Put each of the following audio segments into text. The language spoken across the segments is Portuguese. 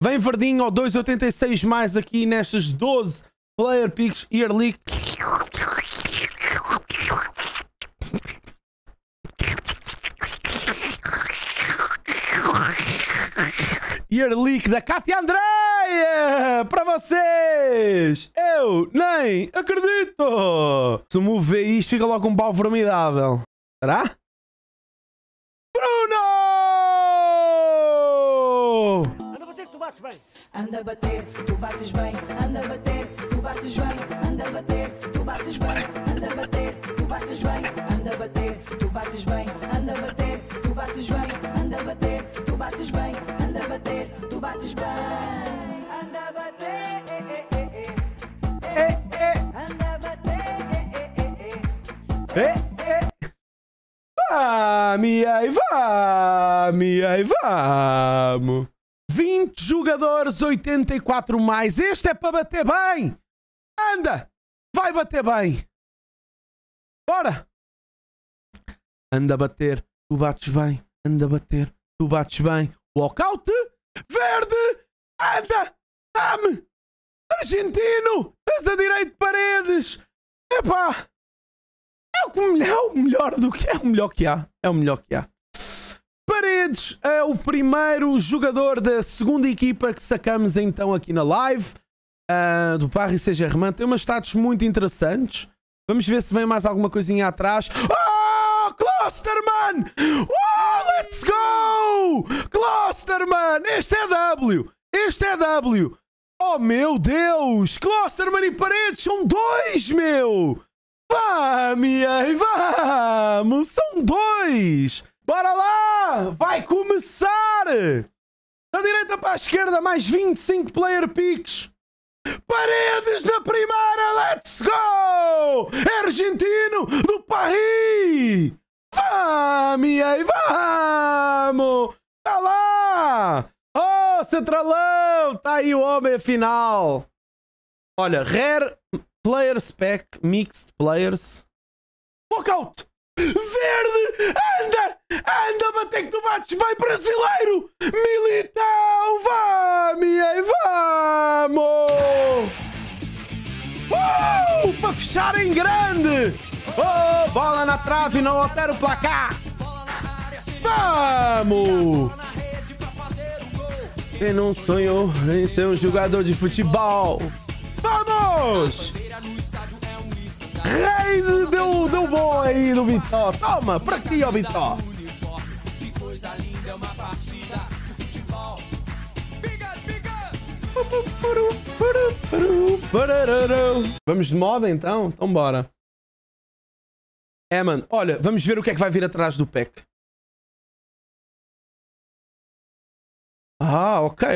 Vem verdinho ao 2,86 mais aqui nestas 12 Player Picks Yearly. Yearly da Katia Andreia! Para vocês! Eu nem acredito! Se o move vê isto, fica logo um pau formidável. Será? Bruno! Anda a bater, tu bates bem, anda a bater, tu bates bem, anda a bater, tu bates bem, anda a bater, tu bates bem, anda a bater, tu bates bem, anda a bater, tu bates bem, anda a bater, tu bates bem, anda a bater, tu bates bem, anda a bater, anda a bater, vamos. 20 jogadores, 84 mais. Este é para bater bem. Anda. Vai bater bem. Bora. Anda a bater. Tu bates bem. Anda a bater. Tu bates bem. Walkout. Verde. Anda. Dame. Argentino. Pesa direito de Paredes. Epá. É o melhor que há. É o melhor que há. Paredes é o primeiro jogador da segunda equipa que sacamos então aqui na live do Paris Saint-Germain. Tem umas status muito interessantes. Vamos ver se vem mais alguma coisinha atrás. Oh, Klostermann! Oh, let's go! Klostermann! Este é W! Oh, meu Deus! Klostermann e Paredes são dois, meu! Vamos! São dois! Bora lá! Vai começar! Da direita para a esquerda, mais 25 player picks. Paredes na primeira! Let's go! Argentino do Paris! Vamos! Está lá! Oh, centralão! Está aí o homem, afinal. Olha, Rare Player Spec Mixed Players. Walkout! Verde! Anda! Anda, bater que tu bates bem, brasileiro! Militão! Vamos! Para fechar em grande! Oh, bola na trave, não altera o placar! Vamos! Quem não sonhou em ser um jogador de futebol? Vamos! Rei deu bom aí no Vitor. Toma, para aqui, ó Vitor. Vamos de moda então? Então bora. É, mano. Olha, vamos ver o que é que vai vir atrás do pack. Ah, ok.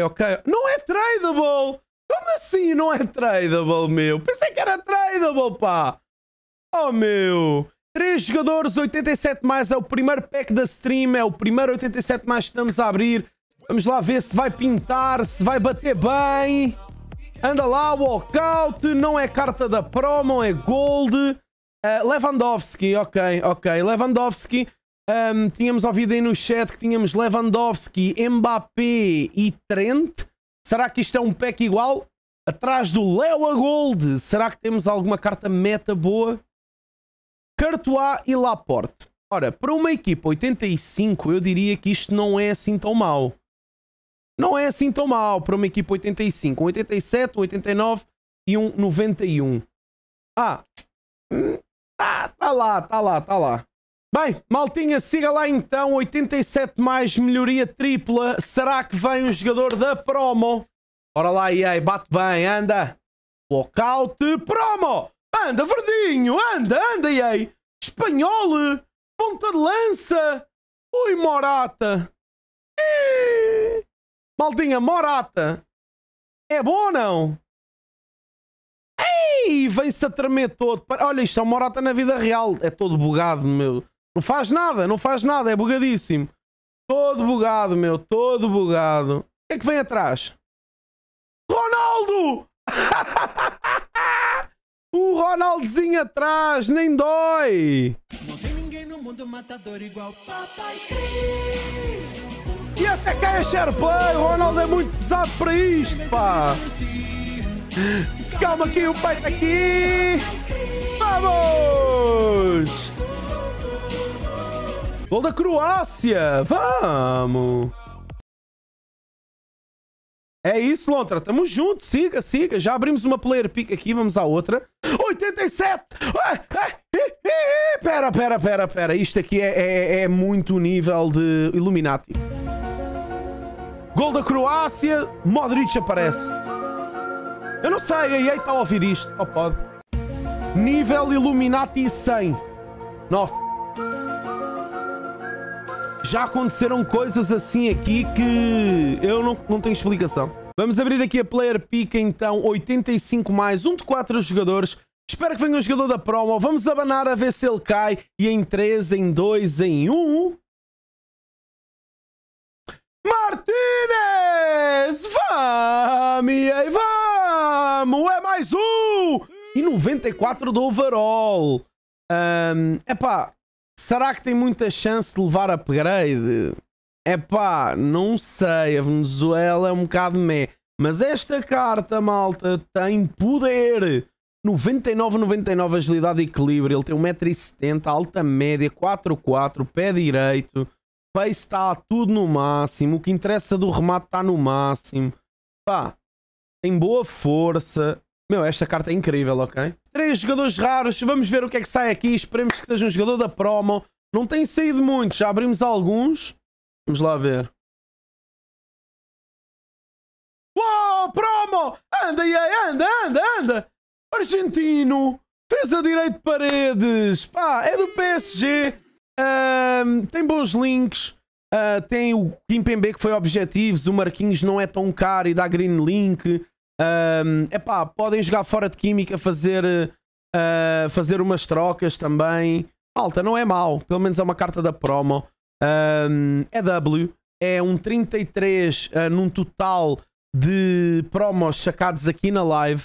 Não é tradable! Como assim não é tradable, meu? Pensei que era tradable, pá! Oh, meu! 3 jogadores, 87 mais. É o primeiro pack da stream. É o primeiro 87 mais que estamos a abrir. Vamos lá ver se vai pintar, se vai bater bem. Anda lá, walkout. Não é carta da promo, é gold. Lewandowski, ok. Lewandowski. Tínhamos ouvido aí no chat que tínhamos Lewandowski, Mbappé e Trent. Será que isto é um pack igual? Atrás do Leo a gold. Será que temos alguma carta meta boa? Courtois e Laporte. Ora, para uma equipa 85, eu diria que isto não é assim tão mau. Não é assim tão mau para uma equipa 85. Um 87, um 89 e um 91. Ah, tá lá. Bem, maltinha, siga lá então. 87 mais, melhoria tripla. Será que vem um jogador da promo? Bora lá, EA, bate bem, anda. Walkout, promo. Anda, verdinho, anda, aí. Espanhol, ponta de lança. Ui, Morata. Maldinha, Morata. É bom ou não? Ei, vem-se a tremer todo. Olha, isto é o Morata na vida real. É todo bugado, meu. Não faz nada, é bugadíssimo. Todo bugado. O que é que vem atrás? Ronaldo! O Ronaldozinho atrás, nem dói! Não tem ninguém no mundo matador igual Papai Cris. E até cá é share play, o Ronaldo é muito pesado para isto, pá. Calma aqui, o peito aqui. Vamos! Gol da Croácia, vamos! É isso, Lontra, tamo junto, siga, siga. Já abrimos uma player pick aqui, vamos à outra. 87! Pera. Isto aqui é muito nível de Illuminati. Gol da Croácia, Modric aparece. Eu não sei, aí está a ouvir isto, só pode. Nível Illuminati 100. Nossa. Já aconteceram coisas assim aqui que eu não tenho explicação. Vamos abrir aqui a player pick então, 85 mais, 1 de 4 jogadores. Espero que venha um jogador da promo. Vamos abanar a ver se ele cai. E em 3, em 2, em 1... Martins! Vamos! E vamos! É mais um! E 94 do overall. Epá, será que tem muita chance de levar upgrade? Epá, não sei. A Venezuela é um bocado meh. Mas esta carta, malta, tem poder. 99,99 agilidade e equilíbrio. Ele tem 1,70m, alta média, 4,4, pé direito. Pace está tudo no máximo. O que interessa do remate está no máximo. Pá, tem boa força. Meu, esta carta é incrível, ok? 3 jogadores raros. Vamos ver o que é que sai aqui. Esperemos que seja um jogador da promo. Não tem saído muitos. Já abrimos alguns. Vamos lá ver. Uou, promo! Anda, anda, anda, anda! Argentino, fez a direito de Paredes, pá, é do PSG, tem bons links, tem o Kimpembe que foi objetivos, o Marquinhos não é tão caro e dá green link, epá, podem jogar fora de química, fazer umas trocas também, alta, não é mau, pelo menos é uma carta da promo, é W, é um 33 num total de promos sacados aqui na live.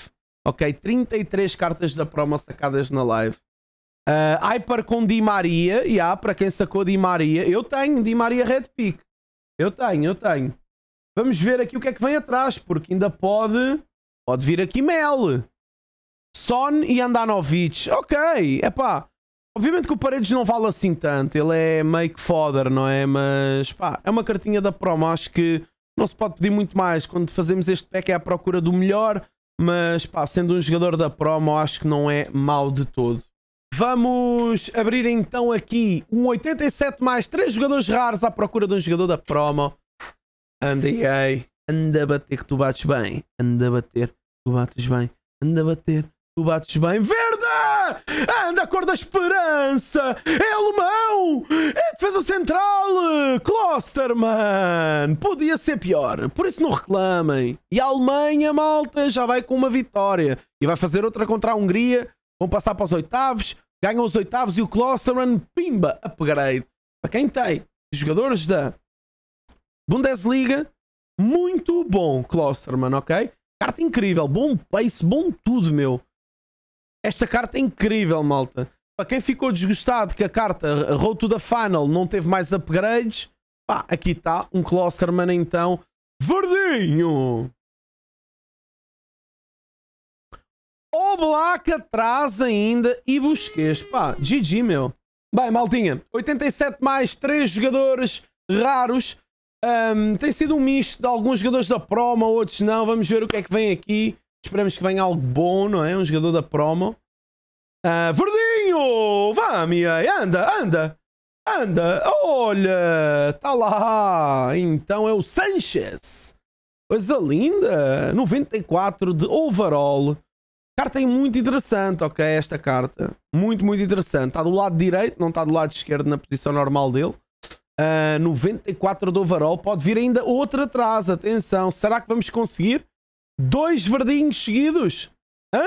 Ok, 33 cartas da promo sacadas na live. Hyper com Di Maria. E há, para quem sacou Di Maria. Eu tenho Di Maria Red Pick. Eu tenho. Vamos ver aqui o que é que vem atrás. Porque ainda pode vir aqui Mel. Son e Andanovic. Ok, epá. Obviamente que o Paredes não vale assim tanto. Ele é meio que fodder, não é? Mas, pá, é uma cartinha da promo. Acho que não se pode pedir muito mais. Quando fazemos este pack é à procura do melhor... Mas, pá, sendo um jogador da promo, acho que não é mau de todo. Vamos abrir então aqui um 87 mais 3 jogadores raros à procura de um jogador da promo. Anda aí, anda a bater que tu bates bem. Anda a bater, tu bates bem. Anda a bater, tu bates bem. Verde! Anda a cor da esperança! É alemão! É defesa central! Klostermann! Podia ser pior, por isso não reclamem. E a Alemanha, malta, já vai com uma vitória. E vai fazer outra contra a Hungria. Vão passar para os oitavos. Ganham os oitavos e o Klostermann, pimba, upgrade. Para quem tem jogadores da Bundesliga, muito bom Klostermann, ok? Carta incrível, bom pace, bom tudo, meu. Esta carta é incrível, malta. Para quem ficou desgostado que a carta Road to the Final não teve mais upgrades, pá, aqui está um Klostermann então. Verdinho! O Black atrás ainda e Busquets. Pá, GG, meu. Bem, maltinha, 87 mais 3 jogadores raros. Tem sido um misto de alguns jogadores da promo, outros não. Vamos ver o que é que vem aqui. Esperamos que venha algo bom, não é? Um jogador da promo. Verdinho! Vamos, anda! Olha! Está lá! Então é o Sanchez. Coisa linda! 94 de overall. Carta é muito interessante, ok? Esta carta. Muito interessante. Está do lado direito, não está do lado esquerdo na posição normal dele. 94 de overall. Pode vir ainda outra atrás. Atenção! Será que vamos conseguir? 2 verdinhos seguidos? Hã?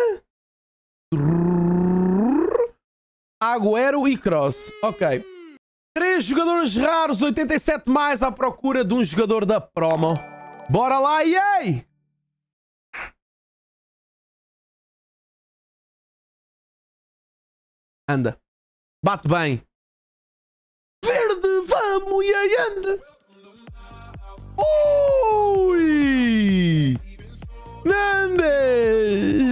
Agüero e Cross. Ok. 3 jogadores raros, 87 mais à procura de um jogador da promo. Bora lá, yay! Anda. Bate bem. Verde, vamos, yay, anda! Ui! Nandes!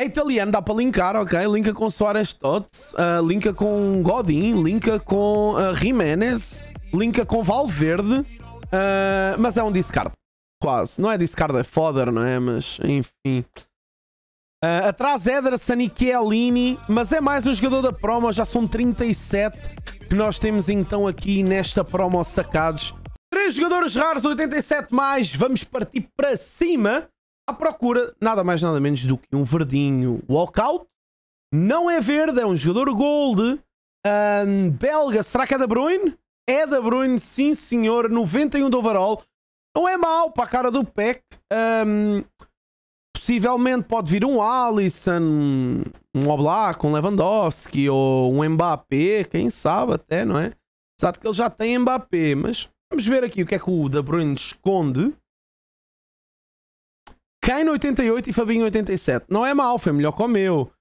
É italiano, dá para linkar, ok? Linka com Soares Tots, linka com Godin, linka com Jiménez, linka com Valverde, mas é um discard. Quase. Não é discard, é fodder, não é? Mas, enfim. Atrás Éder, Sanichiellini, mas é mais um jogador da promo, já são 37 que nós temos então aqui nesta promo sacados. 3 jogadores raros, 87 mais, vamos partir para cima à procura, nada mais nada menos do que um verdinho walkout. Não é verde, é um jogador gold, belga, será que é de Bruyne? É de Bruyne, sim senhor, 91 de overall, não é mau para a cara do Peck. Possivelmente pode vir um Alisson, um Oblak, um Lewandowski ou um Mbappé, quem sabe até, não é? Apesar de que ele já tem Mbappé, mas vamos ver aqui o que é que o De Bruyne esconde. Kane 88 e Fabinho 87. Não é mal, foi melhor que o meu.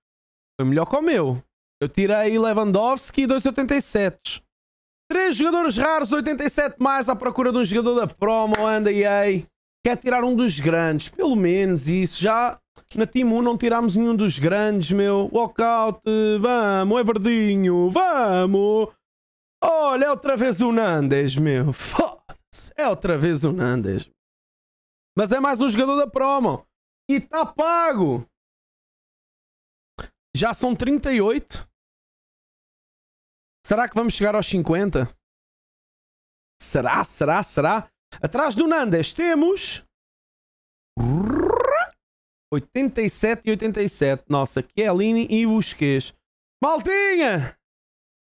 Foi melhor que o meu. Eu tirei Lewandowski e 2,87. 3 jogadores raros, 87 mais à procura de um jogador da promo, anda e aí. Quer tirar um dos grandes, pelo menos isso. Já na Team 1 não tirámos nenhum dos grandes, meu. Walkout, vamos, é verdinho, vamos. Olha, é outra vez o Nandes, meu. Foda-se, é outra vez o Nandes. Mas é mais um jogador da promo. E está pago. Já são 38. Será que vamos chegar aos 50? Será, será, será? Atrás do Nandes temos 87 e 87. Nossa, Chiellini e Busquets. Maltinha!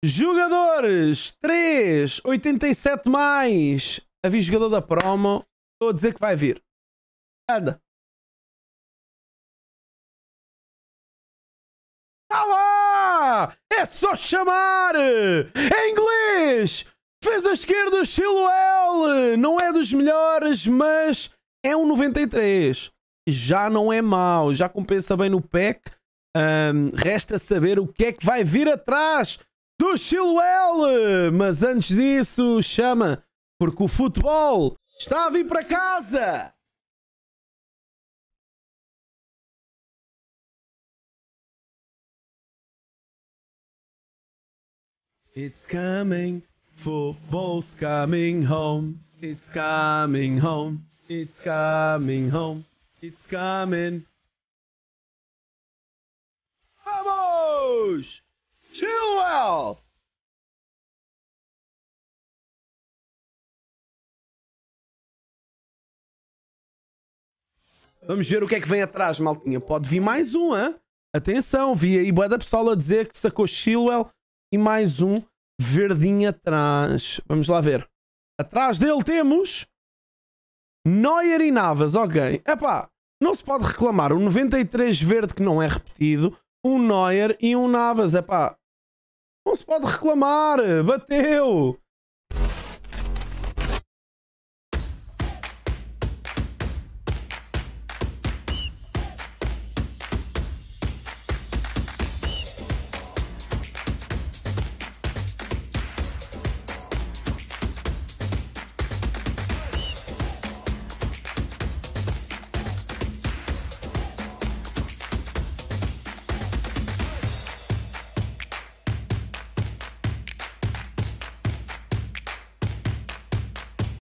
Jogadores 3, 87 mais. Havia jogador da promo. Estou a dizer que vai vir. Anda. Está lá! É só chamar! Em inglês! Defesa esquerda, o Chilwell! Não é dos melhores, mas é um 93. Já não é mau, já compensa bem no pack. Resta saber o que é que vai vir atrás do Chilwell. Mas antes disso, chama, porque o futebol está a vir para casa! It's coming! Football's coming home, it's coming home, it's coming home, it's coming. Vamos! Chilwell! Vamos ver o que é que vem atrás, maltinha. Pode vir mais um, hein? Atenção, vi aí bué da pessoal a dizer que sacou Chilwell e mais um verdinho atrás. Vamos lá ver. Atrás dele temos Neuer e Navas, ok. Epá, não se pode reclamar. Um 93 verde que não é repetido, um Neuer e um Navas, epá, não se pode reclamar. Bateu.